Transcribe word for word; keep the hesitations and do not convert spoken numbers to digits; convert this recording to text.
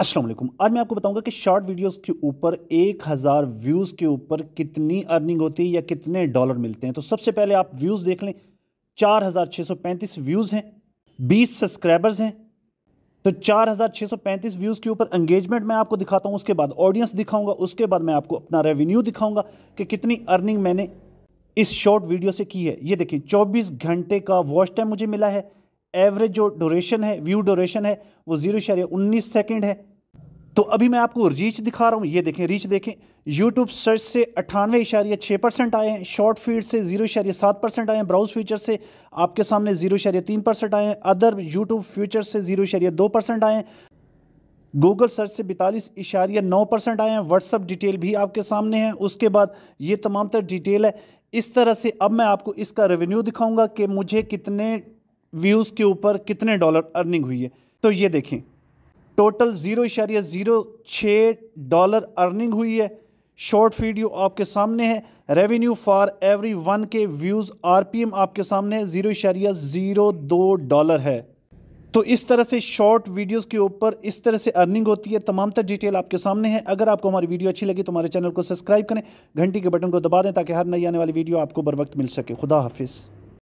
अस्सलाम वालेकुम। आज मैं आपको बताऊंगा कि शॉर्ट वीडियोस के ऊपर एक हज़ार व्यूज़ के ऊपर कितनी अर्निंग होती है या कितने डॉलर मिलते हैं। तो सबसे पहले आप व्यूज़ देख लें, चार हज़ार छः सौ पैंतीस व्यूज़ हैं, बीस सब्सक्राइबर्स हैं। तो चार हज़ार छः सौ पैंतीस व्यूज़ के ऊपर एंगेजमेंट मैं आपको दिखाता हूँ, उसके बाद ऑडियंस दिखाऊँगा, उसके बाद मैं आपको अपना रेवेन्यू दिखाऊँगा कि कितनी अर्निंग मैंने इस शॉर्ट वीडियो से की है। ये देखिए, चौबीस घंटे का वॉच टाइम मुझे मिला है। एवरेज जो ड्यूरेशन है, व्यू ड्यूरेशन है, वो जीरो इशारे उन्नीस सेकेंड है। तो अभी मैं आपको रीच दिखा रहा हूँ, ये देखें रीच देखें। यूट्यूब सर्च से अट्ठानवे इशारे छः परसेंट आए हैं, शॉर्ट फीड से जीरो इशारे सात परसेंट आए हैं, ब्राउज फीचर से आपके सामने जीरो इशारे तीन परसेंट आए हैं, अदर यूट्यूब फीचर से जीरो इशारे दो परसेंट आए हैं, गूगल सर्च से बतालीस इशारे नौ परसेंट आए हैं, व्हाट्सअप डिटेल भी आपके सामने है। उसके बाद ये तमाम तर डिटेल है। इस तरह से अब मैं आपको इसका रेवेन्यू दिखाऊँगा कि मुझे कितने व्यूज़ के ऊपर कितने डॉलर अर्निंग हुई है। तो ये देखें, टोटल जीरो इशारिया ज़ीरो छः डॉलर अर्निंग हुई है। शॉर्ट वीडियो आपके सामने है, रेवेन्यू फॉर एवरी वन के व्यूज़ आरपीएम आपके सामने है, ज़ीरो इशारिया ज़ीरो दो डॉलर है। तो इस तरह से शॉर्ट वीडियोस के ऊपर इस तरह से अर्निंग होती है। तमाम तर डिटेल आपके सामने है। अगर आपको हमारी वीडियो अच्छी लगी तो हमारे चैनल को सब्सक्राइब करें, घंटी के बटन को दबा दें ताकि हर नई आने वाली वीडियो आपको बर वक्त मिल सके। खुदा हाफिज़।